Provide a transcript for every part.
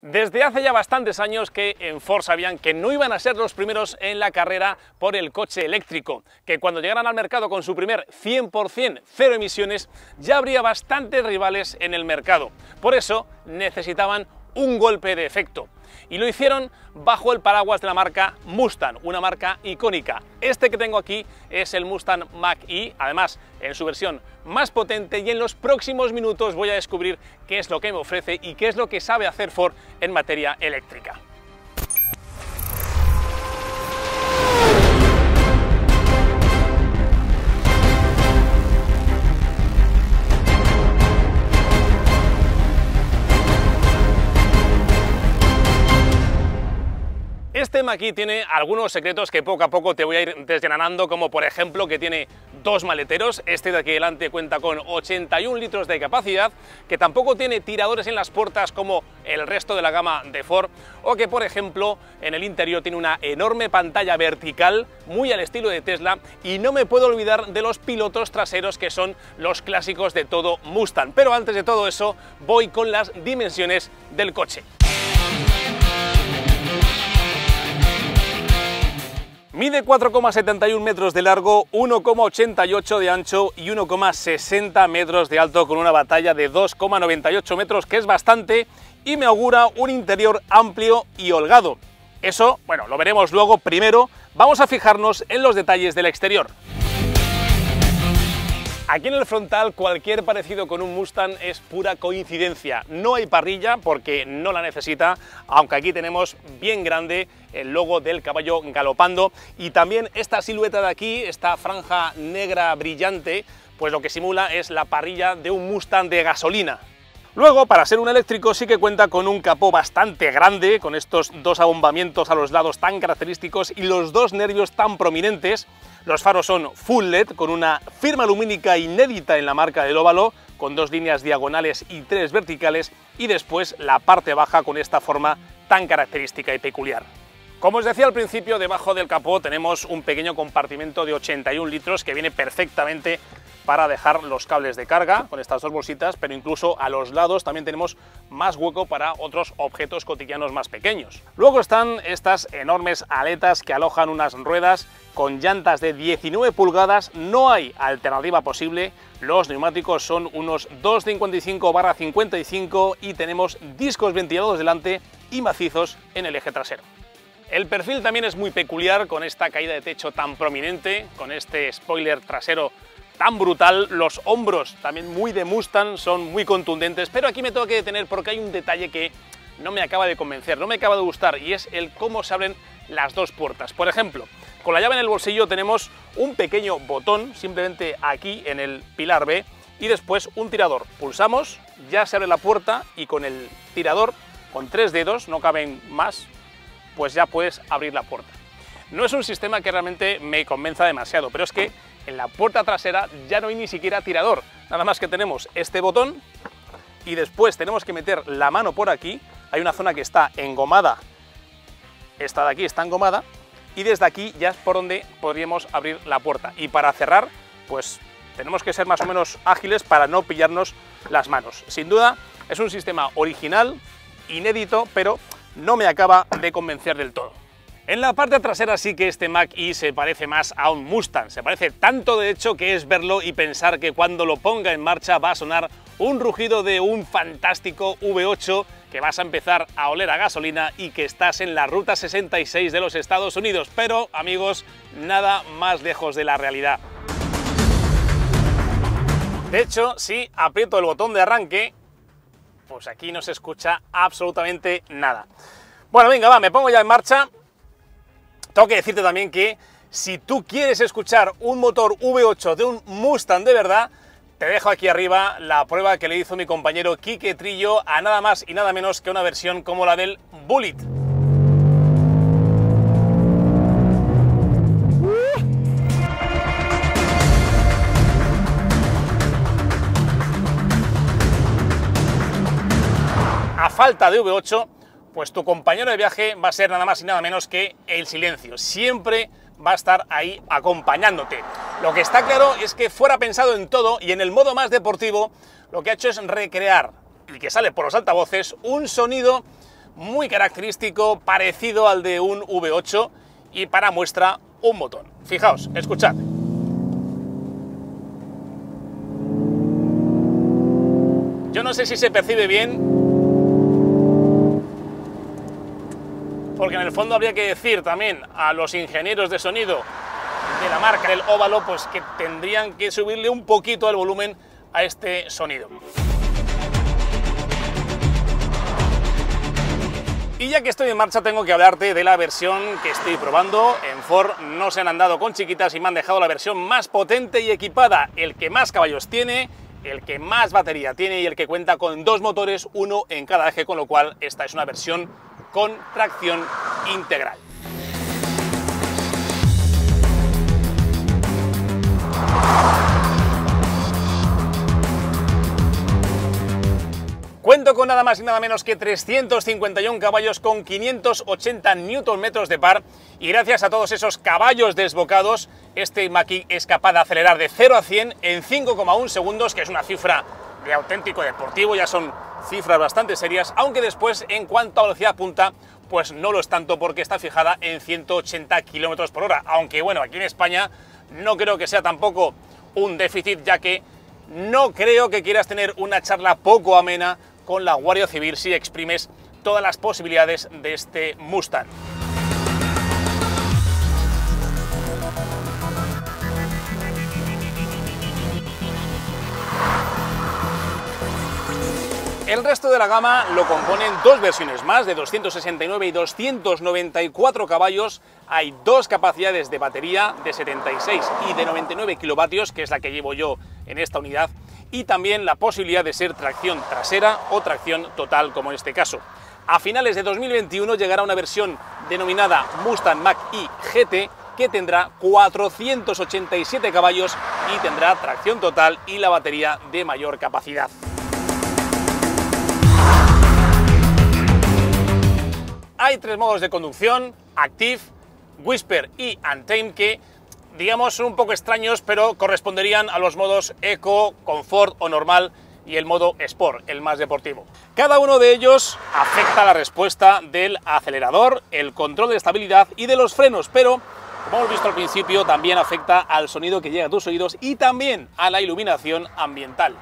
Desde hace ya bastantes años que en Ford sabían que no iban a ser los primeros en la carrera por el coche eléctrico, que cuando llegaran al mercado con su primer 100% cero emisiones ya habría bastantes rivales en el mercado. Por eso necesitaban un golpe de efecto. Y lo hicieron bajo el paraguas de la marca Mustang, una marca icónica. Este que tengo aquí es el Mustang Mach-E, además en su versión más potente, y en los próximos minutos voy a descubrir qué es lo que me ofrece y qué es lo que sabe hacer Ford en materia eléctrica. Este Mach-E tiene algunos secretos que poco a poco te voy a ir desgranando, como por ejemplo que tiene dos maleteros. Este de aquí delante cuenta con 81 litros de capacidad, que tampoco tiene tiradores en las puertas como el resto de la gama de Ford, o que por ejemplo en el interior tiene una enorme pantalla vertical, muy al estilo de Tesla, y no me puedo olvidar de los pilotos traseros, que son los clásicos de todo Mustang. Pero antes de todo eso, voy con las dimensiones del coche. Mide 4,71 metros de largo, 1,88 de ancho y 1,60 metros de alto, con una batalla de 2,98 metros, que es bastante, y me augura un interior amplio y holgado. Eso, bueno, lo veremos luego. Primero, vamos a fijarnos en los detalles del exterior. Aquí en el frontal, cualquier parecido con un Mustang es pura coincidencia. No hay parrilla porque no la necesita, aunque aquí tenemos bien grande el logo del caballo galopando, y también esta silueta de aquí, esta franja negra brillante, pues lo que simula es la parrilla de un Mustang de gasolina. Luego, para ser un eléctrico, sí que cuenta con un capó bastante grande, con estos dos abombamientos a los lados tan característicos y los dos nervios tan prominentes. Los faros son full LED, con una firma lumínica inédita en la marca del óvalo, con dos líneas diagonales y tres verticales, y después la parte baja con esta forma tan característica y peculiar. Como os decía al principio, debajo del capó tenemos un pequeño compartimento de 81 litros que viene perfectamente para dejar los cables de carga con estas dos bolsitas, pero incluso a los lados también tenemos más hueco para otros objetos cotidianos más pequeños. Luego están estas enormes aletas que alojan unas ruedas con llantas de 19 pulgadas, no hay alternativa posible, los neumáticos son unos 255/55 y tenemos discos ventilados delante y macizos en el eje trasero. El perfil también es muy peculiar, con esta caída de techo tan prominente, con este spoiler trasero tan brutal, los hombros también muy de Mustang, son muy contundentes, pero aquí me tengo que detener porque hay un detalle que no me acaba de convencer, no me acaba de gustar, y es el cómo se abren las dos puertas. Por ejemplo, con la llave en el bolsillo tenemos un pequeño botón, simplemente aquí en el pilar B, y después un tirador. Pulsamos, ya se abre la puerta, y con el tirador, con tres dedos, no caben más, pues ya puedes abrir la puerta. No es un sistema que realmente me convenza demasiado, pero es que en la puerta trasera ya no hay ni siquiera tirador, nada más que tenemos este botón y después tenemos que meter la mano por aquí. Hay una zona que está engomada, esta de aquí está engomada, y desde aquí ya es por donde podríamos abrir la puerta. Y para cerrar, pues tenemos que ser más o menos ágiles para no pillarnos las manos. Sin duda es un sistema original, inédito, pero no me acaba de convencer del todo. En la parte trasera sí que este Mach-E se parece más a un Mustang, se parece tanto de hecho que es verlo y pensar que cuando lo ponga en marcha va a sonar un rugido de un fantástico V8, que vas a empezar a oler a gasolina y que estás en la Ruta 66 de los Estados Unidos, pero amigos, nada más lejos de la realidad. De hecho, si aprieto el botón de arranque, pues aquí no se escucha absolutamente nada. Bueno, venga, va, me pongo ya en marcha. Tengo que decirte también que si tú quieres escuchar un motor V8 de un Mustang de verdad, te dejo aquí arriba la prueba que le hizo mi compañero Quique Trillo a nada más y nada menos que una versión como la del Bullet. A falta de V8, pues tu compañero de viaje va a ser nada más y nada menos que el silencio. Siempre va a estar ahí acompañándote. Lo que está claro es que fuera pensado en todo y en el modo más deportivo, lo que ha hecho es recrear, y que sale por los altavoces, un sonido muy característico, parecido al de un V8, y para muestra un botón. Fijaos, escuchad. Yo no sé si se percibe bien, porque en el fondo habría que decir también a los ingenieros de sonido de la marca del óvalo, pues que tendrían que subirle un poquito el volumen a este sonido. Y ya que estoy en marcha, tengo que hablarte de la versión que estoy probando. En Ford no se han andado con chiquitas y me han dejado la versión más potente y equipada, el que más caballos tiene, el que más batería tiene y el que cuenta con dos motores, uno en cada eje, con lo cual esta es una versión con tracción integral. Cuento con nada más y nada menos que 351 caballos con 580 Nm de par, y gracias a todos esos caballos desbocados, este Mach-E es capaz de acelerar de 0 a 100 en 5,1 segundos, que es una cifra de auténtico deportivo, ya son cifras bastante serias, aunque después, en cuanto a velocidad punta, pues no lo es tanto porque está fijada en 180 km por hora, aunque bueno, aquí en España no creo que sea tampoco un déficit, ya que no creo que quieras tener una charla poco amena con la Guardia Civil si exprimes todas las posibilidades de este Mustang. El resto de la gama lo componen dos versiones más, de 269 y 294 caballos. Hay dos capacidades de batería, de 76 y de 99 kilovatios, que es la que llevo yo en esta unidad, y también la posibilidad de ser tracción trasera o tracción total, como en este caso. A finales de 2021 llegará una versión denominada Mustang Mach-E GT, que tendrá 487 caballos y tendrá tracción total y la batería de mayor capacidad. Hay tres modos de conducción: Active, Whisper y Untamed, que digamos son un poco extraños, pero corresponderían a los modos Eco, Confort o Normal, y el modo Sport, el más deportivo. Cada uno de ellos afecta la respuesta del acelerador, el control de estabilidad y de los frenos, pero como hemos visto al principio, también afecta al sonido que llega a tus oídos y también a la iluminación ambiental.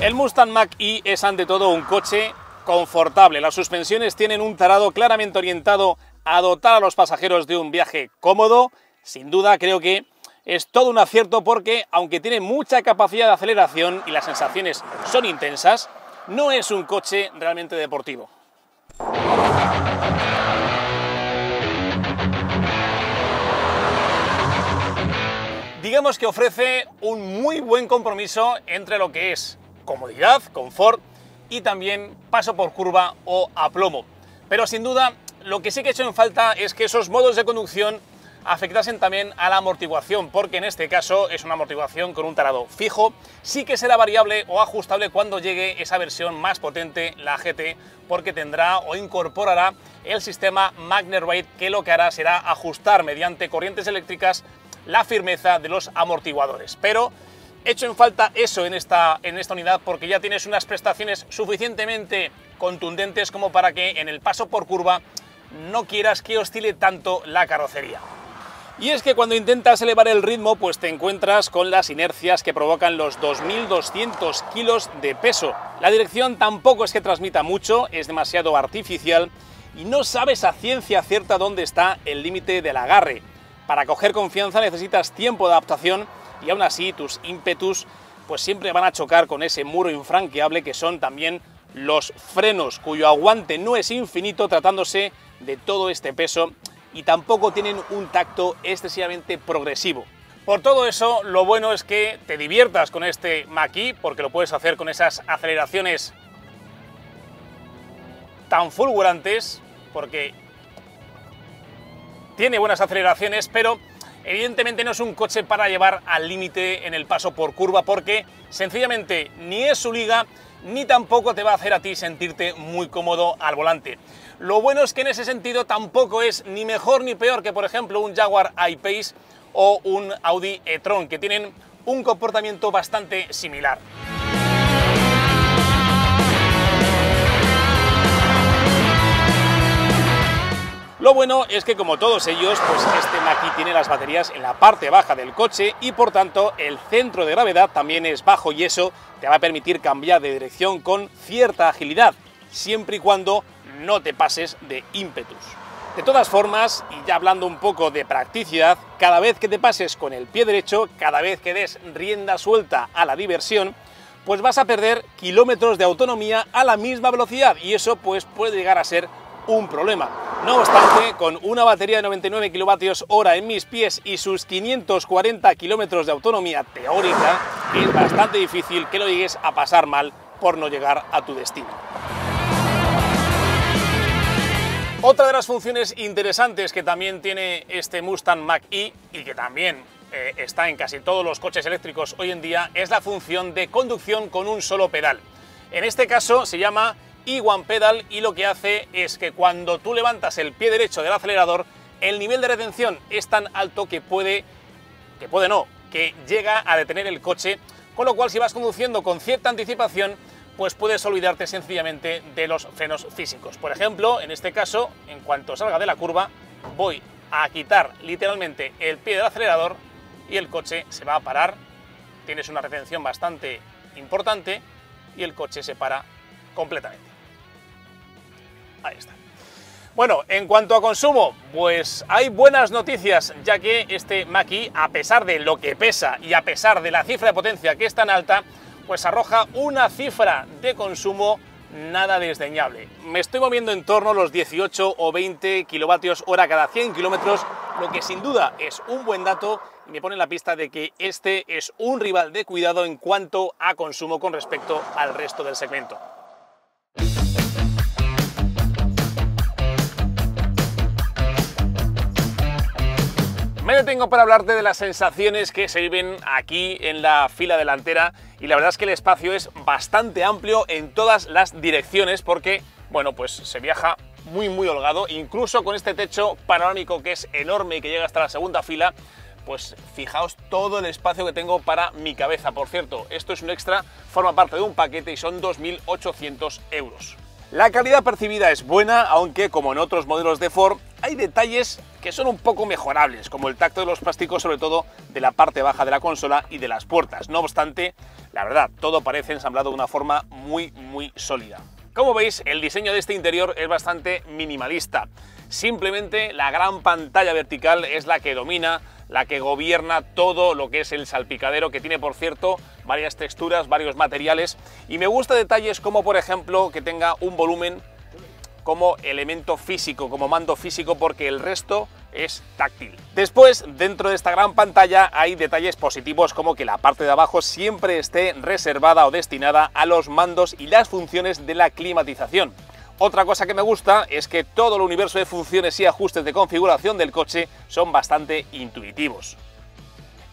El Mustang Mach-E es ante todo un coche confortable. Las suspensiones tienen un tarado claramente orientado a dotar a los pasajeros de un viaje cómodo. Sin duda, creo que es todo un acierto porque, aunque tiene mucha capacidad de aceleración y las sensaciones son intensas, no es un coche realmente deportivo. Digamos que ofrece un muy buen compromiso entre lo que es comodidad, confort y también paso por curva o aplomo. Pero sin duda, lo que sí que he hecho en falta es que esos modos de conducción afectasen también a la amortiguación, porque en este caso es una amortiguación con un tarado fijo. Sí que será variable o ajustable cuando llegue esa versión más potente, la GT, porque tendrá o incorporará el sistema MagneRide, que lo que hará será ajustar mediante corrientes eléctricas la firmeza de los amortiguadores. Pero hecho en falta eso en esta unidad, porque ya tienes unas prestaciones suficientemente contundentes como para que en el paso por curva no quieras que oscile tanto la carrocería. Y es que cuando intentas elevar el ritmo, pues te encuentras con las inercias que provocan los 2200 kilos de peso. La dirección tampoco es que transmita mucho, es demasiado artificial y no sabes a ciencia cierta dónde está el límite del agarre. Para coger confianza necesitas tiempo de adaptación, y aún así tus ímpetus pues siempre van a chocar con ese muro infranqueable que son también los frenos, cuyo aguante no es infinito tratándose de todo este peso y tampoco tienen un tacto excesivamente progresivo. Por todo eso, lo bueno es que te diviertas con este Mach-E, porque lo puedes hacer con esas aceleraciones tan fulgurantes, porque tiene buenas aceleraciones, pero evidentemente no es un coche para llevar al límite en el paso por curva, porque sencillamente ni es su liga ni tampoco te va a hacer a ti sentirte muy cómodo al volante. Lo bueno es que en ese sentido tampoco es ni mejor ni peor que, por ejemplo, un Jaguar I-Pace o un Audi e-tron, que tienen un comportamiento bastante similar. Lo bueno es que, como todos ellos, pues este Mach-E tiene las baterías en la parte baja del coche y, por tanto, el centro de gravedad también es bajo y eso te va a permitir cambiar de dirección con cierta agilidad, siempre y cuando no te pases de ímpetus. De todas formas, y ya hablando un poco de practicidad, cada vez que te pases con el pie derecho, cada vez que des rienda suelta a la diversión, pues vas a perder kilómetros de autonomía a la misma velocidad y eso pues puede llegar a ser un problema. No obstante, con una batería de 99 kWh en mis pies y sus 540 kilómetros de autonomía teórica, es bastante difícil que lo llegues a pasar mal por no llegar a tu destino. Otra de las funciones interesantes que también tiene este Mustang Mach-E y que también está en casi todos los coches eléctricos hoy en día es la función de conducción con un solo pedal. En este caso se llama E1 Pedal y lo que hace es que cuando tú levantas el pie derecho del acelerador, el nivel de retención es tan alto que llega a detener el coche, con lo cual si vas conduciendo con cierta anticipación, pues puedes olvidarte sencillamente de los frenos físicos. Por ejemplo, en este caso, en cuanto salga de la curva, voy a quitar literalmente el pie del acelerador y el coche se va a parar. Tienes una retención bastante importante y el coche se para completamente. Ahí está. Bueno, en cuanto a consumo, pues hay buenas noticias, ya que este Mach-E, a pesar de lo que pesa y a pesar de la cifra de potencia que es tan alta, pues arroja una cifra de consumo nada desdeñable. Me estoy moviendo en torno a los 18 o 20 kWh cada 100 kilómetros, lo que sin duda es un buen dato y me pone en la pista de que este es un rival de cuidado en cuanto a consumo con respecto al resto del segmento. Me detengo para hablarte de las sensaciones que se viven aquí en la fila delantera y la verdad es que el espacio es bastante amplio en todas las direcciones porque, bueno, pues se viaja muy holgado, incluso con este techo panorámico que es enorme y que llega hasta la segunda fila, pues fijaos todo el espacio que tengo para mi cabeza. Por cierto, esto es un extra, forma parte de un paquete y son 2.800 euros. La calidad percibida es buena, aunque como en otros modelos de Ford, hay detalles que son un poco mejorables, como el tacto de los plásticos, sobre todo de la parte baja de la consola y de las puertas. No obstante, la verdad, todo parece ensamblado de una forma muy sólida. Como veis, el diseño de este interior es bastante minimalista. Simplemente la gran pantalla vertical es la que domina, la que gobierna todo lo que es el salpicadero, que tiene, por cierto, varias texturas, varios materiales. Y me gusta detalles como, por ejemplo, que tenga un volumen como elemento físico, como mando físico, porque el resto es táctil. Después, dentro de esta gran pantalla hay detalles positivos como que la parte de abajo siempre esté reservada o destinada a los mandos y las funciones de la climatización. Otra cosa que me gusta es que todo el universo de funciones y ajustes de configuración del coche son bastante intuitivos.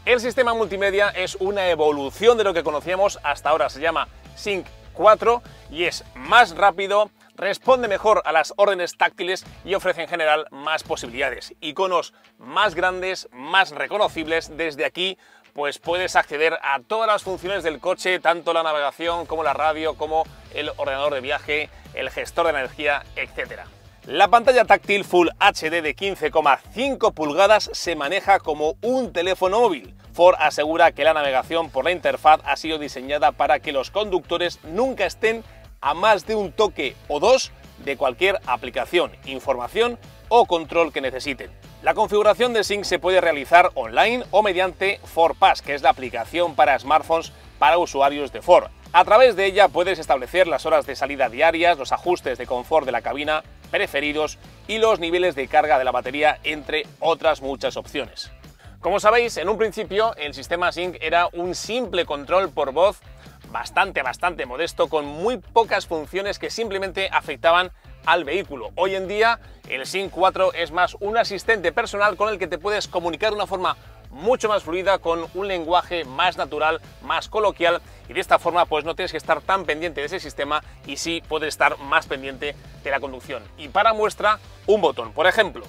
El sistema multimedia es una evolución de lo que conocíamos hasta ahora. Se llama SYNC 4 y es más rápido, responde mejor a las órdenes táctiles y ofrece en general más posibilidades. Iconos más grandes, más reconocibles. Desde aquí pues puedes acceder a todas las funciones del coche, tanto la navegación como la radio, como el ordenador de viaje, el gestor de energía, etc. La pantalla táctil Full HD de 15,5 pulgadas se maneja como un teléfono móvil. Ford asegura que la navegación por la interfaz ha sido diseñada para que los conductores nunca estén a más de un toque o dos de cualquier aplicación, información o control que necesiten. La configuración de SYNC se puede realizar online o mediante ForPass, que es la aplicación para smartphones para usuarios de Ford. A través de ella puedes establecer las horas de salida diarias, los ajustes de confort de la cabina preferidos y los niveles de carga de la batería, entre otras muchas opciones. Como sabéis, en un principio el sistema SYNC era un simple control por voz bastante modesto, con muy pocas funciones que simplemente afectaban al vehículo. Hoy en día el SYNC 4 es más un asistente personal con el que te puedes comunicar de una forma mucho más fluida, con un lenguaje más natural, más coloquial, y de esta forma pues no tienes que estar tan pendiente de ese sistema y sí puedes estar más pendiente de la conducción. Y para muestra, un botón. Por ejemplo,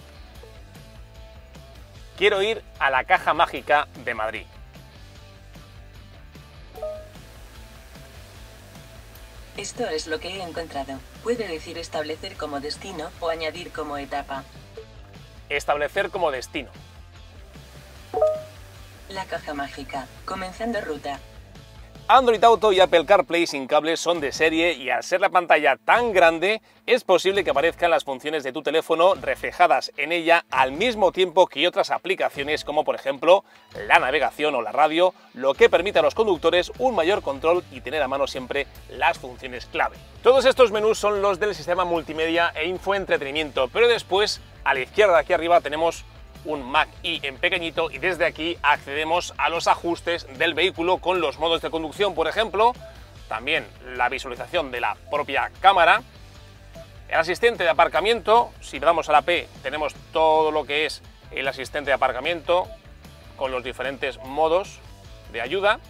quiero ir a la Caja Mágica de Madrid. Esto es lo que he encontrado. Puede decir establecer como destino o añadir como etapa. establecer como destino. La caja mágica, comenzando ruta. Android Auto y Apple CarPlay sin cable son de serie y al ser la pantalla tan grande es posible que aparezcan las funciones de tu teléfono reflejadas en ella al mismo tiempo que otras aplicaciones como por ejemplo la navegación o la radio, lo que permite a los conductores un mayor control y tener a mano siempre las funciones clave. Todos estos menús son los del sistema multimedia e infoentretenimiento, pero después a la izquierda aquí arriba tenemos un Mach-E en pequeñito y desde aquí accedemos a los ajustes del vehículo con los modos de conducción, por ejemplo, también la visualización de la propia cámara, el asistente de aparcamiento. Si le damos a la P tenemos todo lo que es el asistente de aparcamiento con los diferentes modos de ayuda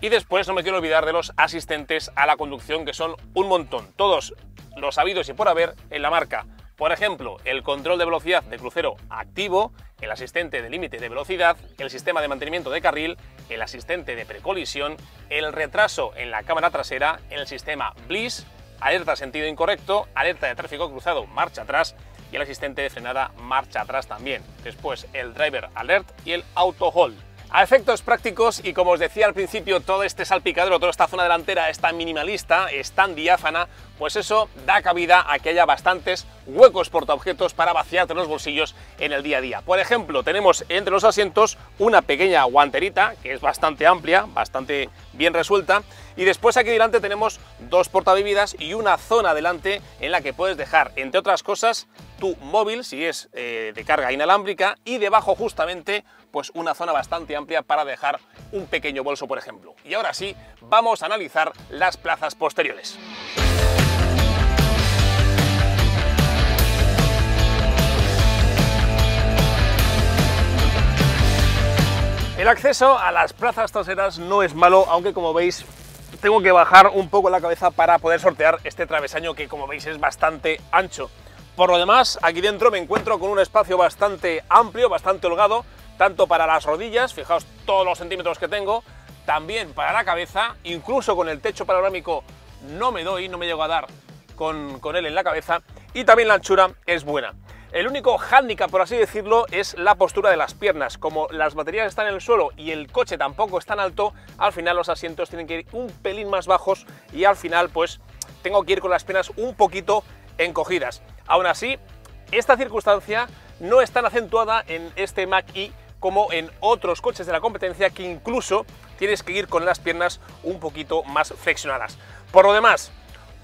y después no me quiero olvidar de los asistentes a la conducción que son un montón, todos los habidos y por haber en la marca. Por ejemplo, el control de velocidad de crucero activo, el asistente de límite de velocidad, el sistema de mantenimiento de carril, el asistente de precolisión, el retraso en la cámara trasera, el sistema BLIS, alerta sentido incorrecto, alerta de tráfico cruzado, marcha atrás y el asistente de frenada, marcha atrás también. Después el driver alert y el auto hold. A efectos prácticos y como os decía al principio, todo este salpicadero, toda esta zona delantera es tan minimalista, es tan diáfana, pues eso da cabida a que haya bastantes huecos portaobjetos para vaciarte los bolsillos en el día a día. Por ejemplo, tenemos entre los asientos una pequeña guanterita que es bastante amplia, bastante bien resuelta y después aquí delante tenemos dos portabebidas y una zona delante en la que puedes dejar, entre otras cosas, tu móvil si es de carga inalámbrica y debajo justamente pues una zona bastante amplia para dejar un pequeño bolso, por ejemplo. Y ahora sí, vamos a analizar las plazas posteriores. El acceso a las plazas traseras no es malo, aunque como veis tengo que bajar un poco la cabeza para poder sortear este travesaño que como veis es bastante ancho. Por lo demás, aquí dentro me encuentro con un espacio bastante amplio, bastante holgado, tanto para las rodillas, fijaos todos los centímetros que tengo, también para la cabeza, incluso con el techo panorámico no me llego a dar con él en la cabeza y también la anchura es buena. El único hándicap, por así decirlo, es la postura de las piernas. Como las baterías están en el suelo y el coche tampoco es tan alto, al final los asientos tienen que ir un pelín más bajos y al final pues tengo que ir con las piernas un poquito encogidas. Aún así, esta circunstancia no es tan acentuada en este Mach-E como en otros coches de la competencia que incluso tienes que ir con las piernas un poquito más flexionadas. Por lo demás,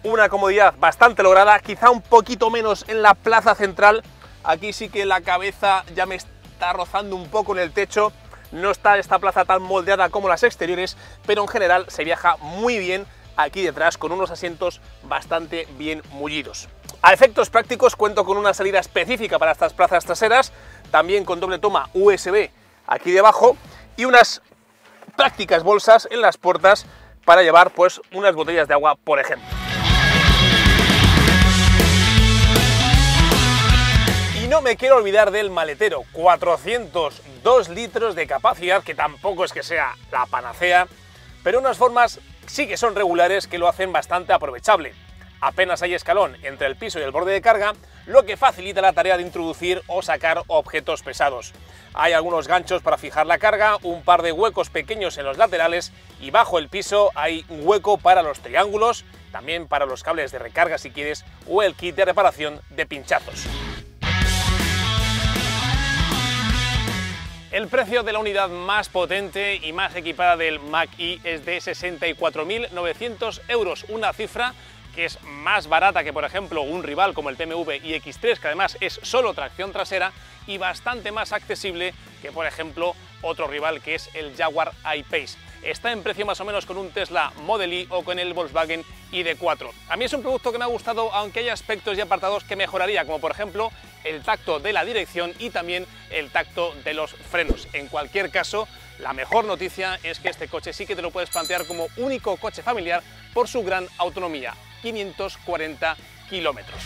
una comodidad bastante lograda, quizá un poquito menos en la plaza central. Aquí sí que la cabeza ya me está rozando un poco en el techo. No está esta plaza tan moldeada como las exteriores, pero en general se viaja muy bien aquí detrás con unos asientos bastante bien mullidos. A efectos prácticos cuento con una salida específica para estas plazas traseras, también con doble toma USB aquí debajo y unas prácticas bolsas en las puertas para llevar pues unas botellas de agua, por ejemplo. Y no me quiero olvidar del maletero, 402 litros de capacidad, que tampoco es que sea la panacea, pero unas formas sí que son regulares que lo hacen bastante aprovechable. Apenas hay escalón entre el piso y el borde de carga, lo que facilita la tarea de introducir o sacar objetos pesados. Hay algunos ganchos para fijar la carga, un par de huecos pequeños en los laterales y bajo el piso hay un hueco para los triángulos, también para los cables de recarga si quieres o el kit de reparación de pinchazos. El precio de la unidad más potente y más equipada del Mach-E es de 64.900 euros, una cifra que es más barata que, por ejemplo, un rival como el BMW iX3, que además es solo tracción trasera, y bastante más accesible que, por ejemplo, otro rival que es el Jaguar I-Pace. Está en precio más o menos con un Tesla Model Y o con el Volkswagen ID.4. A mí es un producto que me ha gustado, aunque hay aspectos y apartados que mejoraría, como por ejemplo el tacto de la dirección y también el tacto de los frenos. En cualquier caso, la mejor noticia es que este coche sí que te lo puedes plantear como único coche familiar por su gran autonomía, 540 kilómetros.